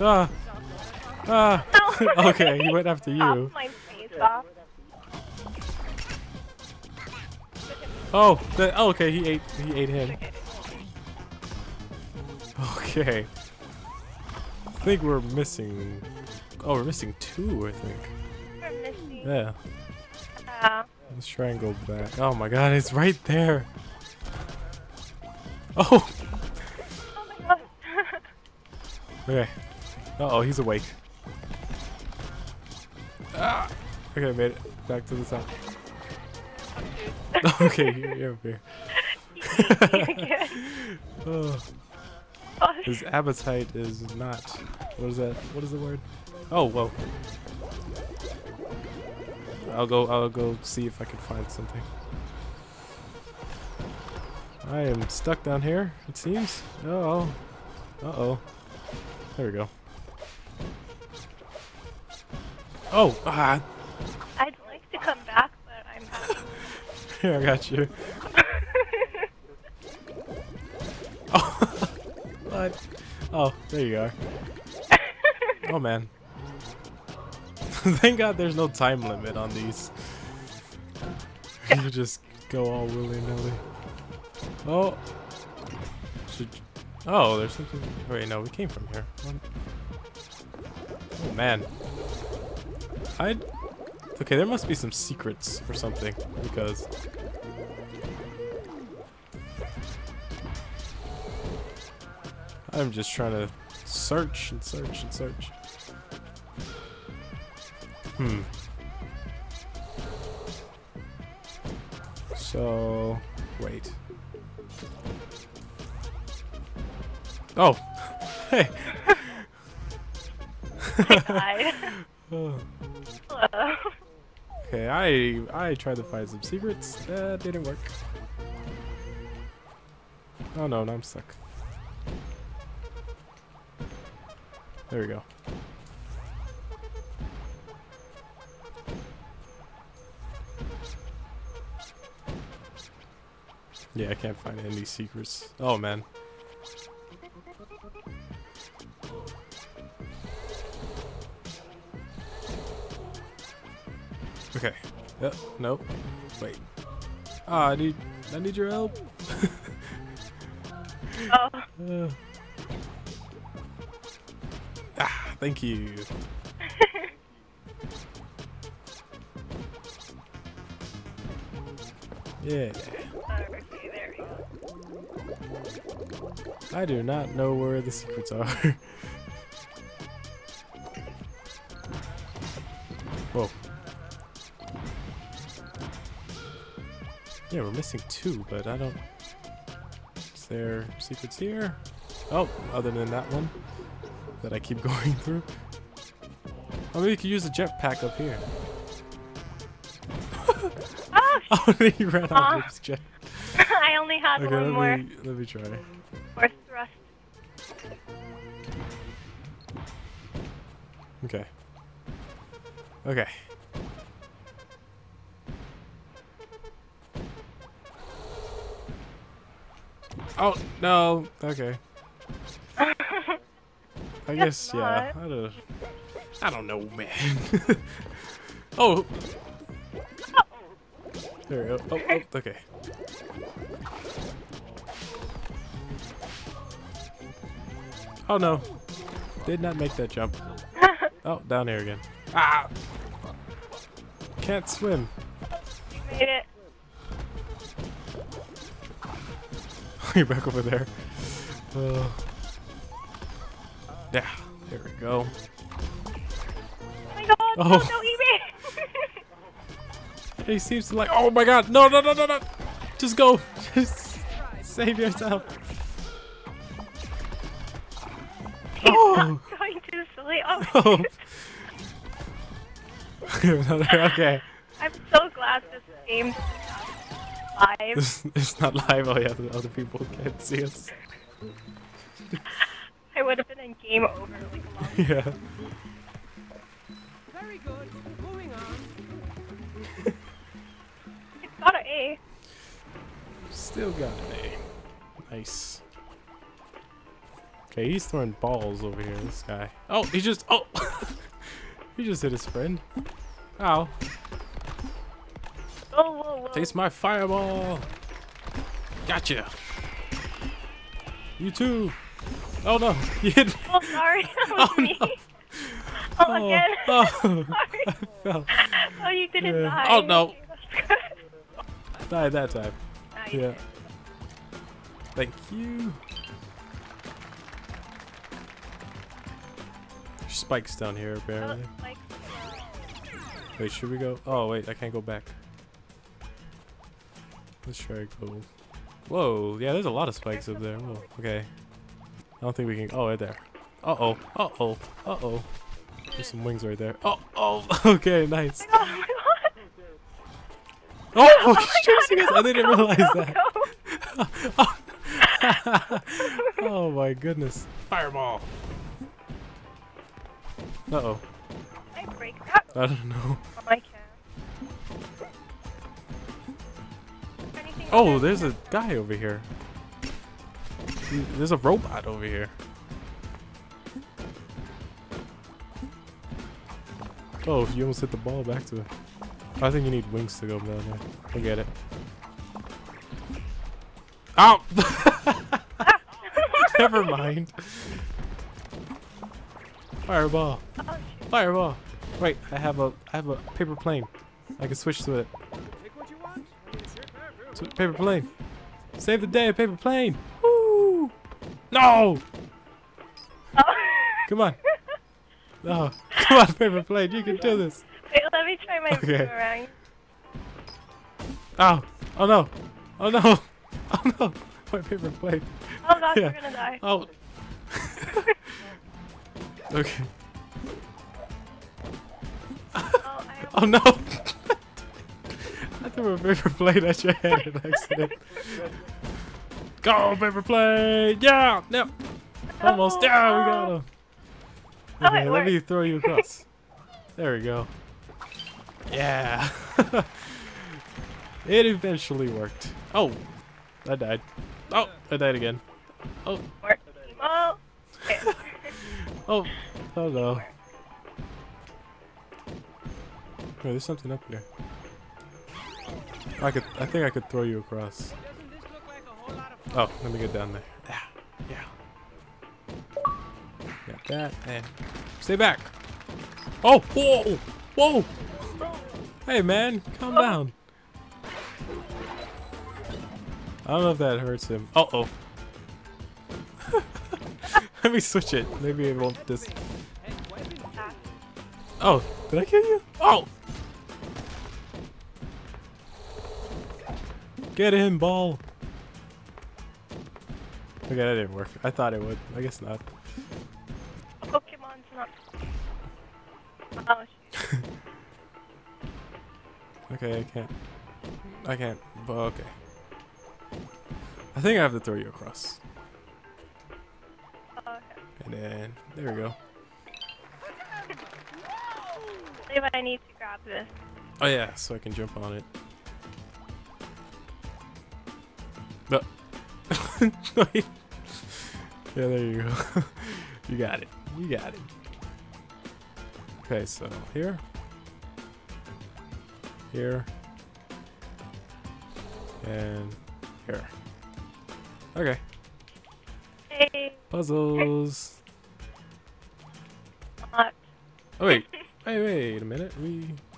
Ah! Ah! No. Okay, he went after you. My face off. Oh, okay, he ate him. Okay. I think we're missing... Oh, we're missing two, I think. We're missing... Yeah. Let's try and go back. Oh my god, it's right there! Oh! Oh my god. Okay. Uh-oh, he's awake. Ah! Okay, I made it. Back to the top. Okay, here, here. Here. Oh. His appetite is not. What is that? What is the word? Oh, whoa. I'll go see if I can find something. I am stuck down here, it seems. Oh. Uh-oh. There we go. Oh! Ah! I'd like to come back, but I'm not. Here, I got you. Oh! What? Oh, there you are. Oh, man. Thank God there's no time limit on these. You just go all willy-nilly. Oh. Oh, there's something. Wait, no, we came from here. Oh, man. Okay, there must be some secrets or something, because... I'm just trying to search and search and search. Hmm. So... wait. Oh! Hey! Hi. Oh. Hello. Okay, I tried to find some secrets. That didn't work. Oh no, now I'm stuck. There we go. Yeah, I can't find any secrets. Oh man. Okay. Nope. Wait. Ah, I need your help. Oh. Ah, thank you. Yeah. I do not know where the secrets are. Whoa. Yeah, we're missing two, but I don't... Is there secrets here? Oh, other than that one that I keep going through. Oh, maybe you could use a jetpack up here. Oh, he ran out of his jetpack. I only had okay, one more. Let me try. Or thrust. Okay. Okay. Oh no. Okay. I guess yeah. I don't know, man. Oh. There we go. Oh, okay. Oh no. Did not make that jump. Oh, down here again. Ah! Can't swim. You made it. You're back over there. Yeah, there we go. Oh my god, oh. No, no, he He seems to like... Oh my god, no, no, no, no, no! Just go! Just save yourself. Oh! I'm going too silly. Oh! Okay. I'm so glad this game's not live. It's not live. Oh yeah, the other people can't see us. I would have been in game over. Like, yeah. Very good. Moving on. It's got an A. Still got an A. Nice. Okay, he's throwing balls over here, this guy. Oh, he just... Oh! He just hit his friend. Ow. Oh, whoa, whoa. Taste my fireball! Gotcha! You too! Oh, no! You hit me! Oh, sorry! That was me! No. Oh, again! Oh, sorry! I fell. Oh, you didn't die! Oh, no! Died that time. Nice. Yeah. Thank you. There's spikes down here apparently. Wait, should we go? Oh wait, I can't go back. Let's try go. Whoa, yeah, there's a lot of spikes up there. Whoa, okay. I don't think we can. Oh, right there. Uh oh. Uh oh. Uh oh. There's some wings right there. Oh. Oh. Okay. Nice. Oh, he's chasing us! I didn't realize that. No. Oh my goodness. Fireball. Uh oh. I break that. I don't know. Oh, I can. Oh, there's a guy over here. There's a robot over here. Oh, you almost hit the ball back to it. I think you need wings to go down there. I get it. Ow! Never mind. Fireball. Fireball. Wait, I have a paper plane. I can switch to it. Paper plane. Save the day, paper plane. Woo! No! Come on. No. Come on, paper plane. You can do this. Wait, let me try my boomerang. Ow! Oh no! Oh no! Oh no! My paper plate. Oh gosh, yeah. We're gonna die. Oh. Okay. Oh, oh no! I threw a paper plate at your head in accident. Go, paper plate! Yeah! Yep! No. Almost! Yeah, we got him! Okay, oh, let me throw you across. There we go. Yeah, it eventually worked. Oh, I died. Oh, I died again. Oh. Oh. Oh. Oh no. Oh, there's something up here. I think I could throw you across. Oh, let me get down there. Yeah. Yeah. Got that and stay back. Oh. Whoa. Whoa. Hey man, calm down. I don't know if that hurts him. Uh oh. Let me switch it. Maybe it won't this. Oh, did I kill you? Oh! Get in, ball! Okay, that didn't work. I thought it would. I guess not. Pokemon's not. Oh shit. Okay, I can't, but okay. I think I have to throw you across. Okay. And then, there we go. I believe I need to grab this. Oh yeah, so I can jump on it. No. Yeah, there you go. You got it. You got it. Okay, so here. Here and here. Okay. Hey. Puzzles. Oh wait, wait a minute. We.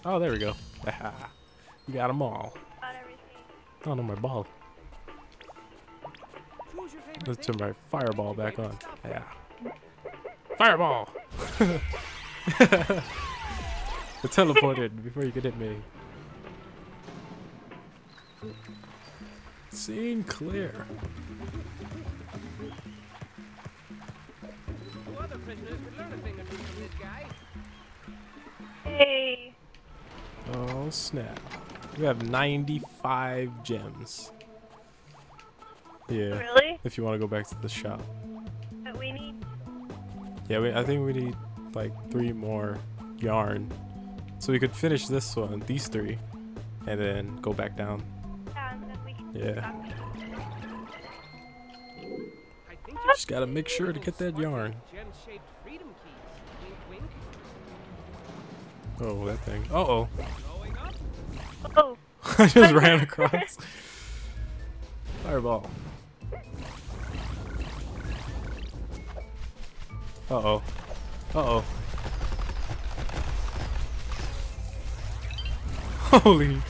Oh, there we go. You got them all. Got everything. Oh no, my ball. Let's turn my fireball back on. Yeah. Fireball. It teleported before you could hit me. Scene clear. Hey. Oh snap! We have 95 gems. Yeah. Really? If you want to go back to the shop. But we need. Yeah, I think we need like 3 more yarn, so we could finish this one, these 3, and then go back down. Yeah. I think Just gotta make sure to get that yarn. Oh, that thing. Uh-oh. Oh. I just ran across. Fireball. Uh-oh. Uh-oh. Holy.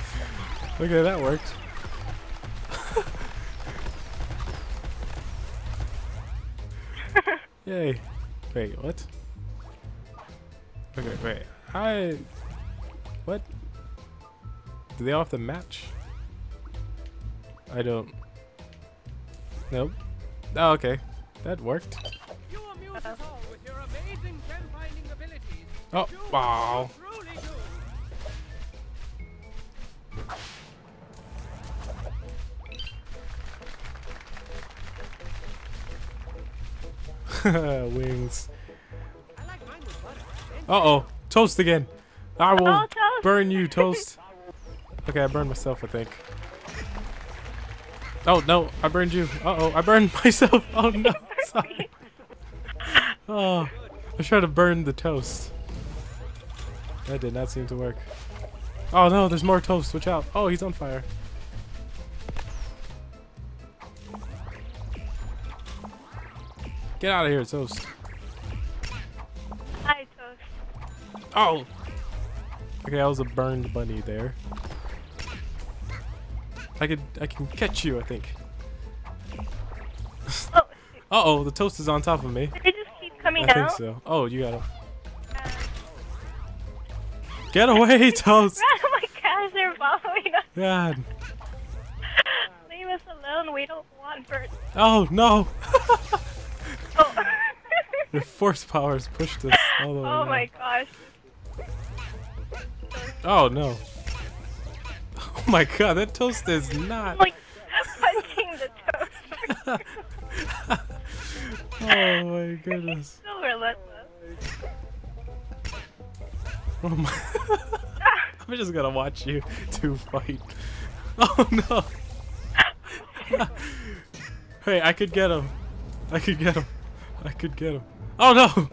Okay, that worked. Yay. Wait, what? Okay, wait. What? Do they all have to match? I don't. Nope. Oh, okay. That worked. Oh, wow. Wings. Uh-oh. Toast again. I will burn you, Toast. Okay, I burned myself, I think. Oh, no. I burned you. Uh-oh. I burned myself. Oh, no. Sorry. Oh, I tried to burn the toast. That did not seem to work. Oh, no. There's more toast. Watch out. Oh, he's on fire. Get out of here, Toast. Hi, Toast. Oh! Okay, I was a burned bunny there. I can catch you, I think. Oh. Uh-oh, the toast is on top of me. Did it just keep coming out? I think so. Oh, you got him. Get away, Toast! Oh my gosh, they're following us. God. Leave us alone, we don't want birds. Oh, no! Your force powers pushed us all the way. Oh my gosh. Oh no. Oh my god, that toast is not. I'm like punching the toast. Oh my goodness. So relentless. Oh my. I'm just gonna watch you two fight. Oh no. Hey, I could get him. I could get him. I could get him. Oh no!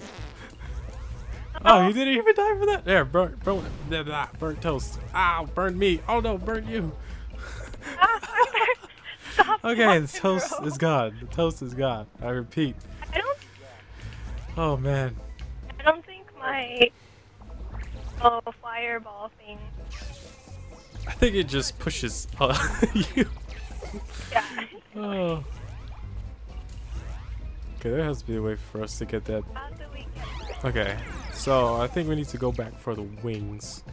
Oh, he didn't even die for that? There, burn toast. Ow, burn me. Oh no, burn you. Stop okay, the toast is gone. The toast is gone. I repeat. I don't. Oh man. I don't think my fireball thing. I think it just pushes you. Yeah. Oh. Okay, there has to be a way for us to get that. Okay, so I think we need to go back for the wings.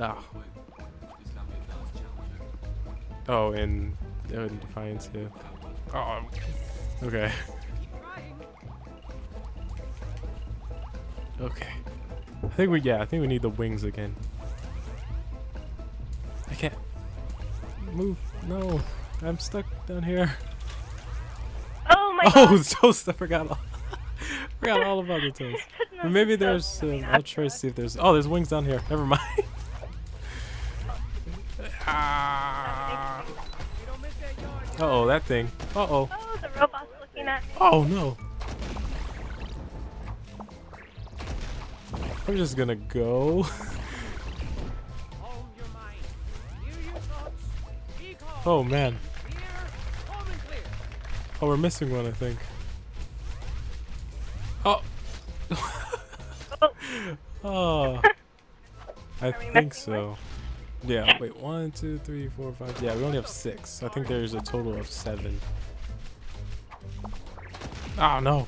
Ah. Oh, and Defiance here. Oh, okay. Okay. I think we need the wings again. I can't move. No, I'm stuck down here. Oh, toast! I forgot all. Forgot all about the toast. But maybe there's. I'll try to see if there's. Oh, there's wings down here. Never mind. Uh oh, that thing. Uh oh. Oh, the robot's looking at me. Oh no. I'm just gonna go. Oh man. Oh, we're missing one, I think. Oh! Oh. I think so. Yeah, wait. 1, 2, 3, 4, 5. Yeah, we only have 6. I think there's a total of 7. Oh, no.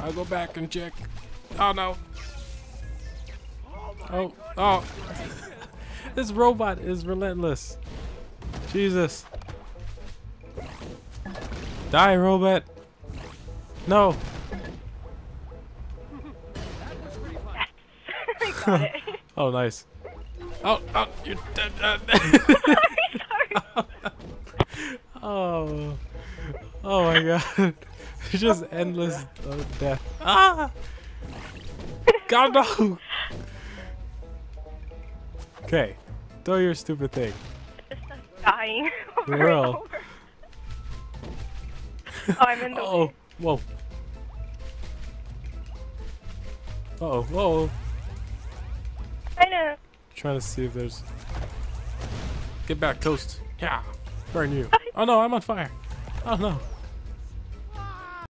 I'll go back and check. Oh, no. Oh, oh. This robot is relentless. Jesus. Die, robot! No! Oh, nice. Oh, oh, you're dead. Oh, oh my god. It's just endless death. Ah! God, no! Okay, throw your stupid thing. It's just dying. Well. I'm in the way. Whoa. Uh-oh, whoa. I know. Trying to see if there's... Get back, toast. Yeah. Burn you. Oh no, I'm on fire. Oh no.